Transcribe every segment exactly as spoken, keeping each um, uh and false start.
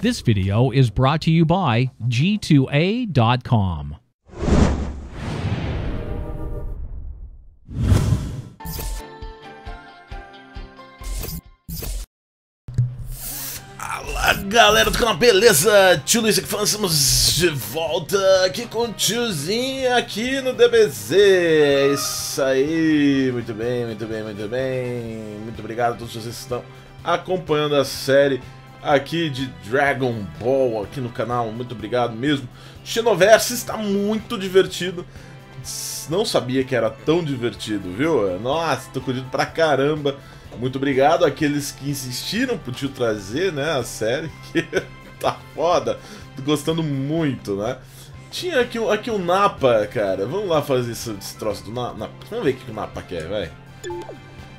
This video is brought to you by g two a ponto com. Fala galera do canal, beleza? Tio Luiz aqui falando, estamos de volta aqui com o tiozinho aqui no D B Z. Isso aí, muito bem, muito bem, muito bem. Muito obrigado a todos vocês que estão acompanhando a série aqui de Dragon Ball aqui no canal, muito obrigado mesmo. Xenoverse está muito divertido, não sabia que era tão divertido, viu? Nossa, tô curtindo pra caramba. Muito obrigado àqueles que insistiram pro tio trazer, né, a série, que tá foda, tô gostando muito, né? Tinha aqui, aqui o Napa, cara, vamos lá fazer esse, esse troço do Napa, vamos ver o que o Napa quer, vai.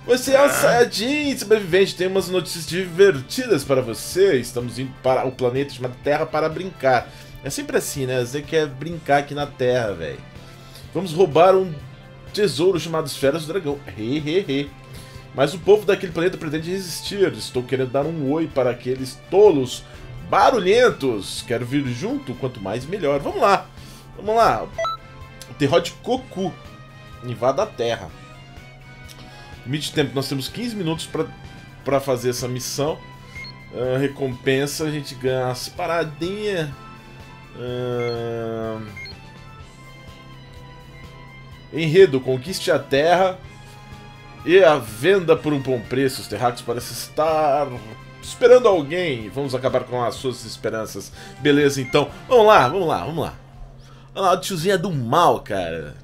Você é um Saiyajin sobrevivente, tem umas notícias divertidas para você. Estamos indo para o planeta chamado Terra para brincar. É sempre assim, né? Você quer brincar aqui na Terra, velho. Vamos roubar um tesouro chamado Esforas do Dragão. He, he, he. Mas o povo daquele planeta pretende resistir. Estou querendo dar um oi para aqueles tolos barulhentos. Quero vir junto, quanto mais melhor. Vamos lá, vamos lá. O terror de Goku invada a Terra. Limite de tempo, nós temos quinze minutos para fazer essa missão. Uh, recompensa, a gente ganha as paradinhas. Uh... Enredo, conquiste a terra e a venda por um bom preço. Os terráqueos parecem estar esperando alguém. Vamos acabar com as suas esperanças. Beleza, então. Vamos lá, vamos lá, vamos lá. Olha lá, o tiozinho é do mal, cara.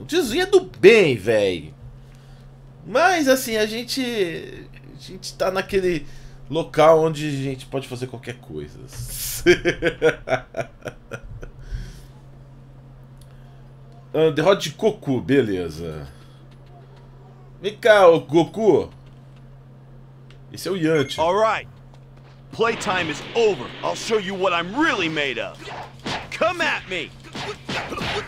O tiozinho é do bem, velho. Mas assim, a gente a gente tá naquele local onde a gente pode fazer qualquer coisa. Derrote de Goku, beleza. Vem cá, o Goku. Esse é o Yamcha. All right. Playtime is over. I'll show you what I'm really made of. Come at me.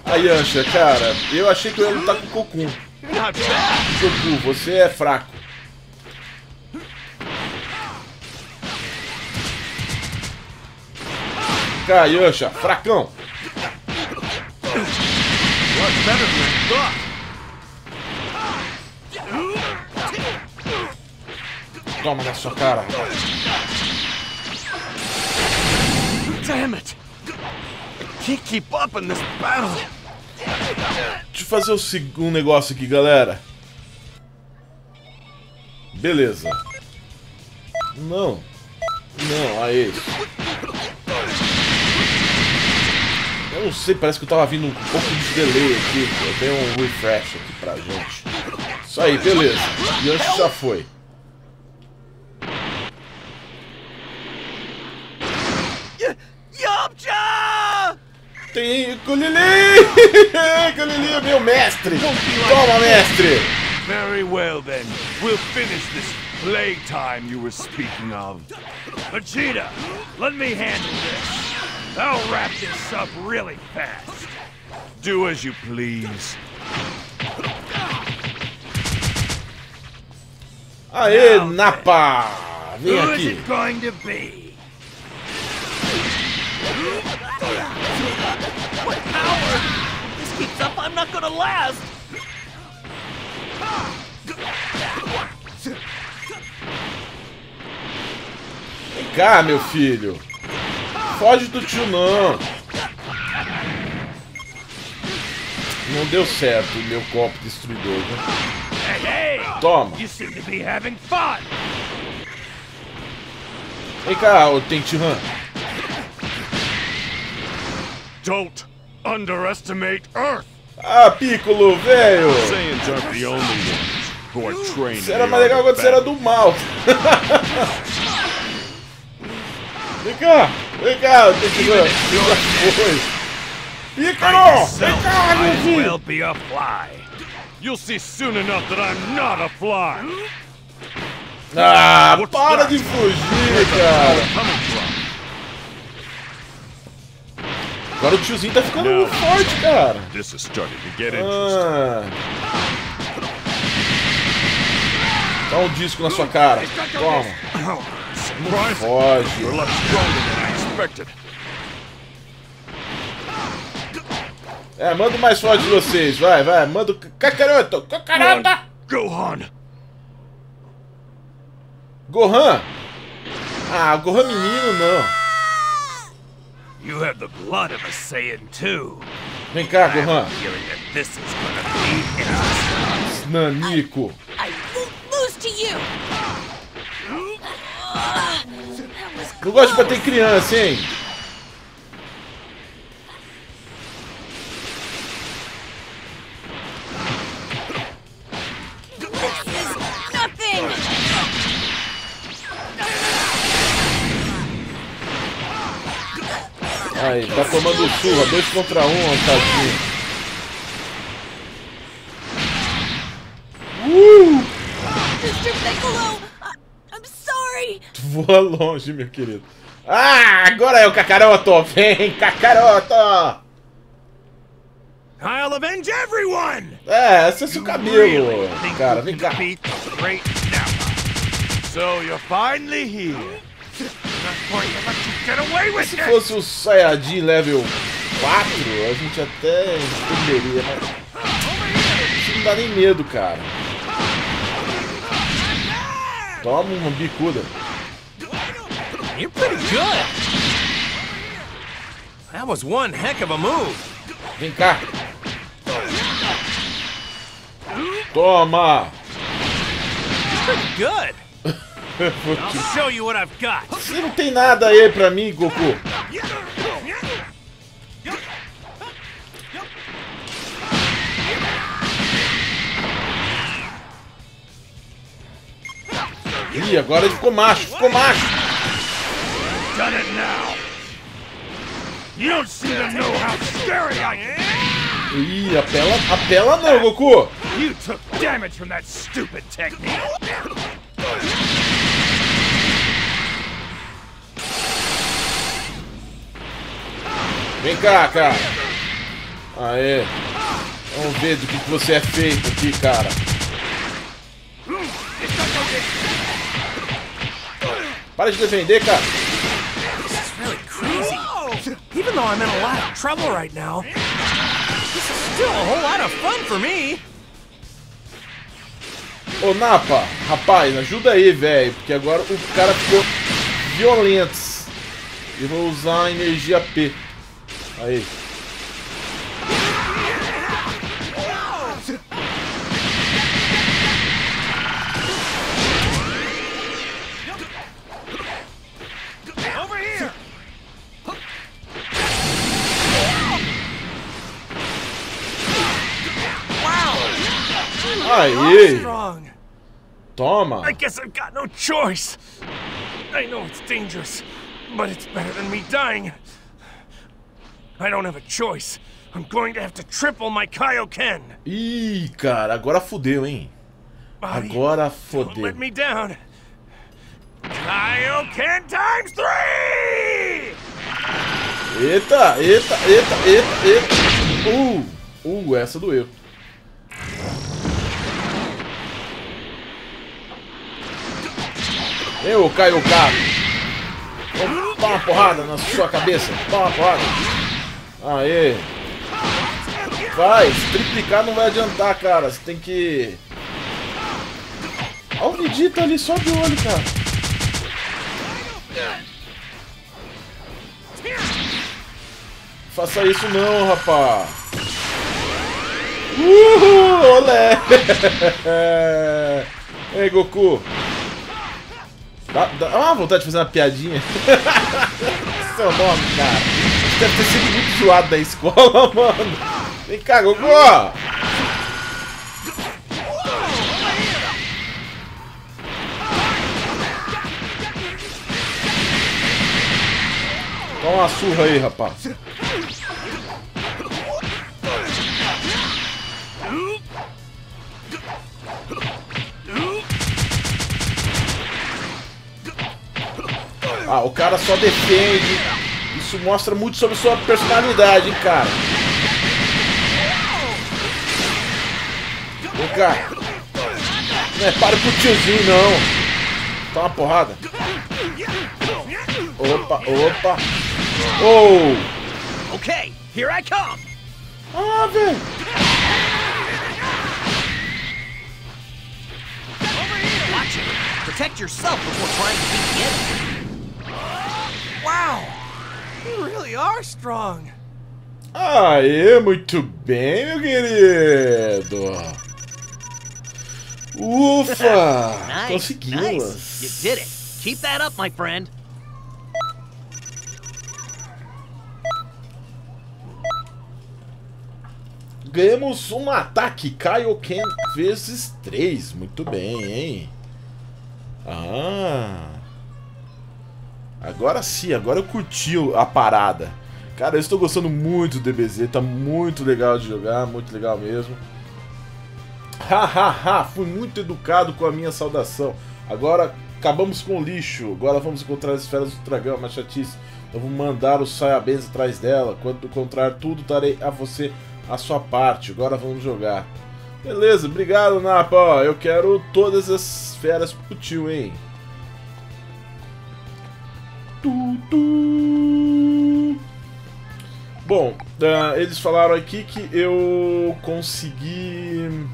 A Yamcha, cara, eu achei que eu ia lutar com o Goku. Goku, você é fraco. Kaioken, fracão. Toma na sua cara. Damn it! I can't keep up in this battle. Deixa eu fazer um negócio aqui, galera. Beleza. Não. Não, aí. Eu não sei, parece que eu tava vindo um pouco de delay aqui. Eu dei um refresh aqui pra gente. Isso aí, beleza. E antes já foi. Tem Colili! Colili é meu mestre! Toma, mestre! Very well then. We'll finish this playtime you were speaking of. Vegeta, let me handle this. I'll wrap this up really fast. Do as you please. Aê, Napa! Vem aqui. Who is it going to be? What power! If this keeps up, I'm not gonna last! Vem cá, meu filho! Foge do tio, não! Não deu certo o meu golpe destruidor, né? Toma! Vem cá, ô Tenchihan! Don't underestimate Earth. Ah, Piccolo, velho! Isso era mais legal quando você era do mal. Vem cá, vem cá, tem que ver. Piccolo, vem cá, meu filho! You'll see soon enough that I'm not a fly. Ah, para de fugir, cara! Agora o tiozinho tá ficando muito forte, cara. Ah. Dá um disco na sua cara. Toma. Foge. É, manda o mais forte de vocês, vai, vai, manda o Kakaroto, Kakarota! Gohan! Gohan? Ah, Gohan menino não. You have the blood of a Saiyan too. Vem cá, Gohan. Nanico. I, I lose to you. Não gosto de bater criança, hein? Aí, tá tomando surra, dois contra um, tadinho. Uh! mister Piccolo, I'm sorry. Tu voa longe, meu querido. Ah, agora é o Kakaroto, vem, Kakaroto! I'll avenge everyone. É, esse é seu cabelo, cara, vem cá. So you're finally here. Se fosse o Saiyajin level quatro, a gente até entenderia, mas não dá nem medo, cara. Toma uma bicuda. You're pretty good. That was one heck of a move. Vem cá. Toma. Pretty good. Você não tem nada aí pra mim, Goku. Ih, agora ele ficou macho, ficou macho. Ih, apela, apela não, Goku. Vem cá, cara. Aê. Vamos ver do que você é feito aqui, cara. Para de defender, cara. This is really crazy. Even though I'm in a lot of trouble right now, this is still a whole lot of fun for me. Ô, Napa, rapaz, ajuda aí, velho, porque agora o cara ficou violento. E vou usar a energia P. Aí. Aí. Toma. I guess I've got no choice. I know it's dangerous, but it's better than me dying. I don't have a choice. I'm going to have to triple my Kaioken. Ih, cara, agora fodeu, hein? Agora fodeu. Don't let me down. Kaioken times three! Eita, eita, eita, eita, eita. Uh, uh, essa doeu. Eu, Kaioken. Vamos dar uma porrada na sua cabeça. Dá uma porrada. Aê! Vai! Se triplicar não vai adiantar, cara. Você tem que... Olha o Vegeta ali, só de olho, cara. Faça isso não, rapá! Uhul! Olé! Ei, Goku! Dá, dá uma vontade de fazer uma piadinha. Seu nome, cara. Deve ter sido muito zoado da escola, mano. Vem cá, Goku! Dá uma surra aí, rapaz. Ah, o cara só defende. Isso mostra muito sobre sua personalidade, hein, cara. Vem cá. Não é para pro tiozinho, não. Tá uma porrada. opa, opa. Oh! Okay, here I come. Ah, velho. Over here, watch it. Protect yourself before trying to beat the enemy. Wow, you really are strong. Aê, muito bem, meu querido. Ufa! Conseguimos. You did it. Keep that up, my friend. Ganhamos um ataque Kaioken vezes três. Muito bem, hein? Ah. Agora sim, agora eu curti a parada. Cara, eu estou gostando muito do D B Z. Tá muito legal de jogar, muito legal mesmo. Ha, ha, ha. Fui muito educado com a minha saudação. Agora acabamos com o lixo. Agora vamos encontrar as esferas do dragão, mas chatice. Eu vou mandar os Saiyajins atrás dela. Quando encontrar tudo, darei a você a sua parte. Agora vamos jogar. Beleza, obrigado, Napa. Ó, eu quero todas as esferas pro tio, hein? Tu, tu. Bom, uh, eles falaram aqui que eu consegui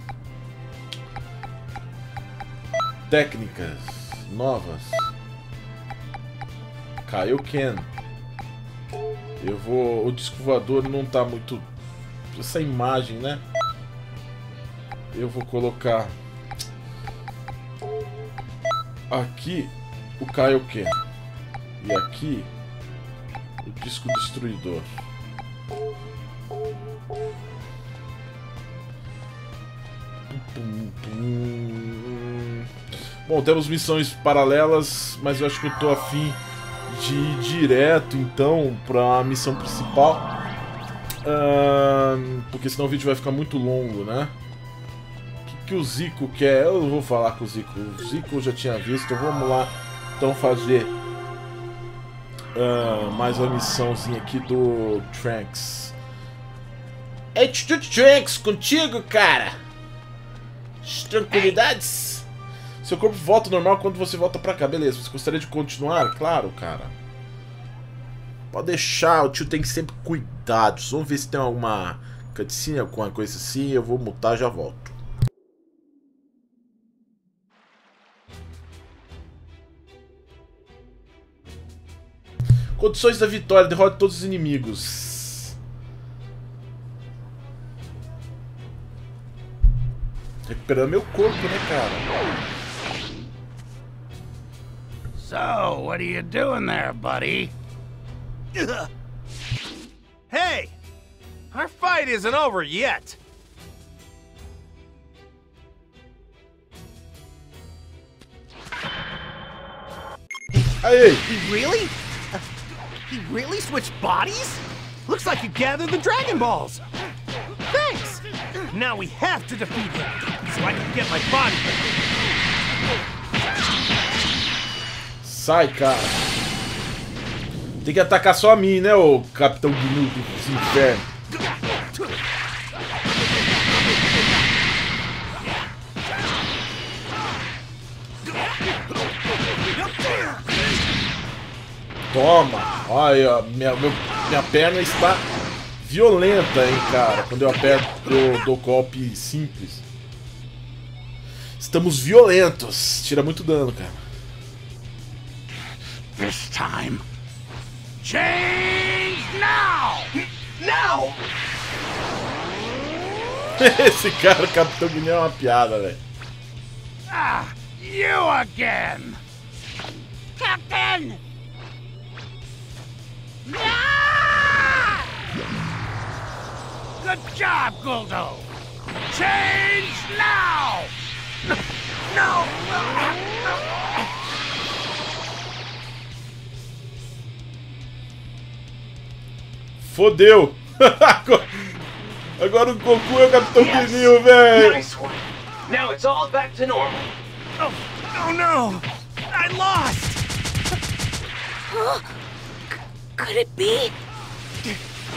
técnicas novas. Kaioken. Eu vou... O disco voador não tá muito... Essa imagem, né? Eu vou colocar aqui o Kaioken e aqui o disco destruidor. Bom, temos missões paralelas, mas eu acho que eu tô afim de ir direto então para a missão principal. Uh, porque senão o vídeo vai ficar muito longo, né? O que, que o Zico quer? Eu vou falar com o Zico. O Zico eu já tinha visto. Vamos lá, então, fazer uh, mais uma missãozinha aqui do Trunks. Ei, Trunks, contigo, cara! Tranquilidades? Seu corpo volta normal quando você volta pra cá. Beleza, você gostaria de continuar? Claro, cara. Pode deixar, o tio tem que sempre cuidar. Vamos ver se tem alguma cutscene, alguma coisa assim. Eu vou mutar e já volto. Condições da vitória: derrote todos os inimigos. Recuperando meu corpo, né, cara? So, what are you doing there, buddy? Hey, our fight isn't over yet. Hey! He really? Uh, he really switched bodies? Looks like you gathered the Dragon Balls. Thanks. Now we have to defeat him, so I can get my body back. Psycho. Tem que atacar só a mim, né, ô Capitão Ginyu do inferno. Toma! Olha, minha, meu, minha perna está violenta, hein, cara. Quando eu aperto, eu dou golpe simples. Estamos violentos. Tira muito dano, cara. This time. Change now! Now! Esse cara, Capitão Ginyu, é uma piada, velho. Ah, you again! Captain! Ah! Good job, Guldo! Change now! No! No! Fodeu! Agora o Goku é o Capitão Ginyu, velho! Nice one! Now it's all back to normal. Oh, oh no! I lost! Huh? Could it be?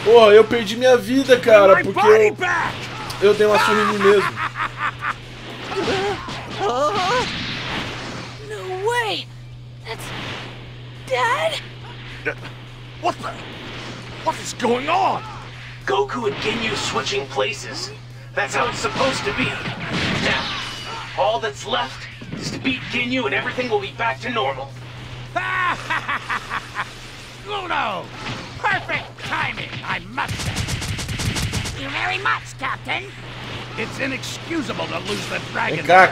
Pô, eu perdi minha vida, cara, porque eu, eu dei uma surra em mim mesmo. No way! That's... Dad? going on? Goku and Ginyu switching places. That's how it's supposed to be. Now, all that's left is to beat Ginyu and everything will be back to normal. Ludo! Perfect timing, I must say. Thank you very much, Captain. It's inexcusable to lose the Dragon Ball.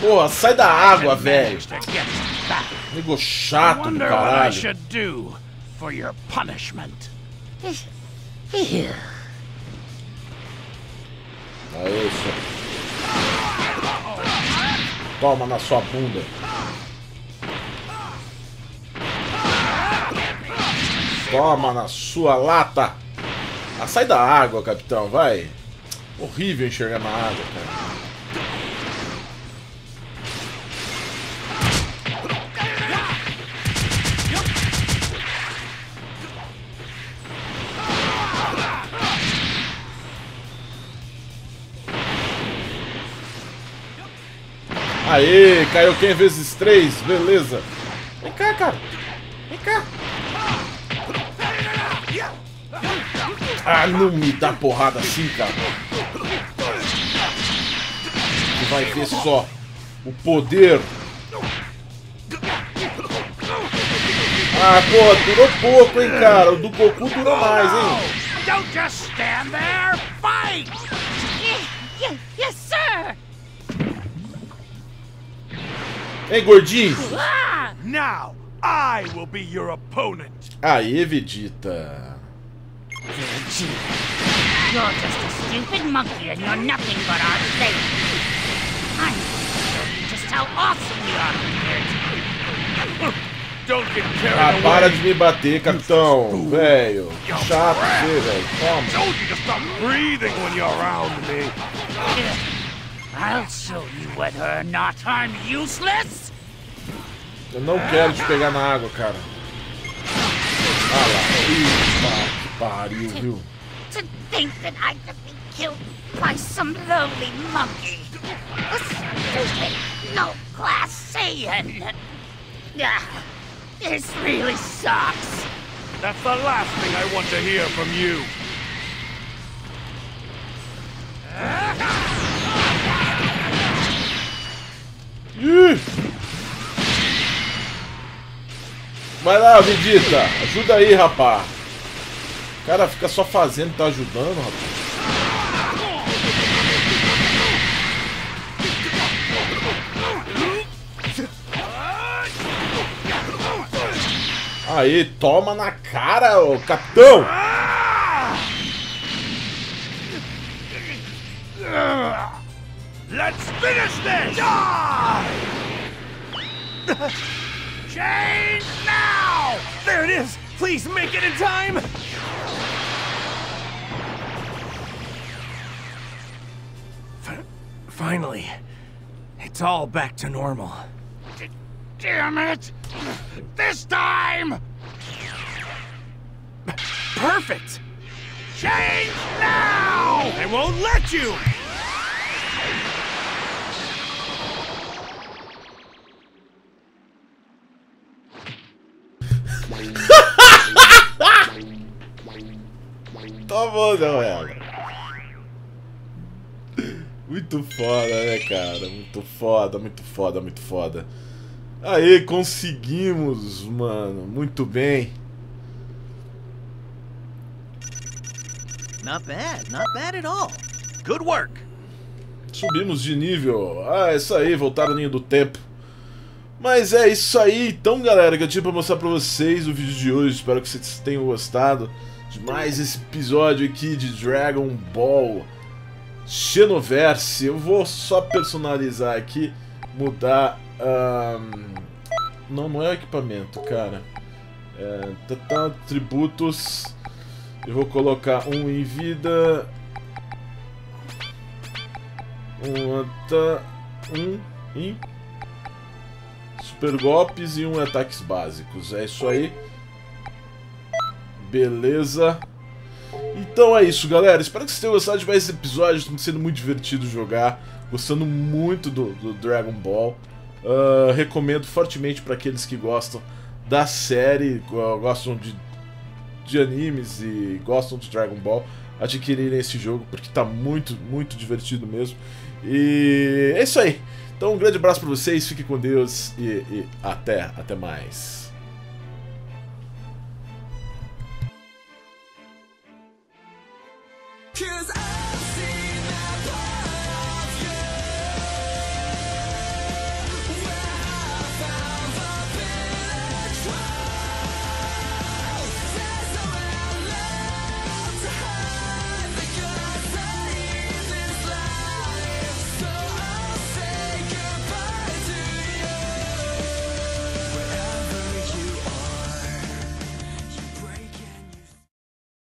Porra, sai da água, velho. Nego chato do caralho. For your punishment. Here. Aí, só. Toma na sua bunda. Toma na sua lata. Ah, sai da água, capitão, vai. Horrível enxergar na água, cara. Aê, Kaioken vezes três, beleza. Vem cá, cara. Vem cá. Ah, não me dá porrada assim, cara. Tu vai ver só o poder. Ah, porra, durou pouco, hein, cara. O do Goku durou mais, hein. Don't just stand there, fight! Yes, sir! Ei, gordinho! Now I will be your opponent. Aê, Vegeta. Vegeta, you're just a stupid monkey and you're nothing but our savior. I'm showing you just how awesome you are. Don't get carried away. Ah, para de me bater, capitão, velho. Chato você, velho. Toma. Told you to stop breathing when you're around me. I'll show you whether or not I'm useless. Eu não quero te pegar na água, cara. Ah lá, que pariu, viu? To think that I could be killed by some lonely monkey, a stupid, no-class Saiyan. This really sucks. That's the last thing I want to hear from you. Ih. Vai lá, Vegeta, ajuda aí, rapá. O cara fica só fazendo, tá ajudando, rapaz. Aí, toma na cara, ô capitão. Let's finish this! Die! Change now! There it is! Please make it in time! F finally, it's all back to normal. D damn it! This time! Perfect! Change now! I won't let you! Tá bom, galera. Muito foda, né, cara? Muito foda, muito foda, muito foda. Aê, conseguimos, mano. Muito bem. Not bad, not bad at all. Good work. Subimos de nível. Ah, é isso aí, voltar no ninho do tempo. Mas é isso aí, então, galera, que eu tinha pra mostrar pra vocês o vídeo de hoje. Espero que vocês tenham gostado de mais esse episódio aqui de Dragon Ball Xenoverse. Eu vou só personalizar aqui, mudar... Um... Não, não é o equipamento, cara. É... Tata, tributos. Eu vou colocar um em vida. Um, tata, um em... Super golpes e um ataques básicos. É isso aí. Beleza. Então é isso, galera. Espero que vocês tenham gostado de mais esse episódio. Estou sendo muito divertido jogar. Gostando muito do, do Dragon Ball. Uh, recomendo fortemente para aqueles que gostam da série. Gostam de de animes e gostam de Dragon Ball adquirirem esse jogo, porque tá muito, muito divertido mesmo. E é isso aí. Então um grande abraço pra vocês, fiquem com Deus e, e até, até mais.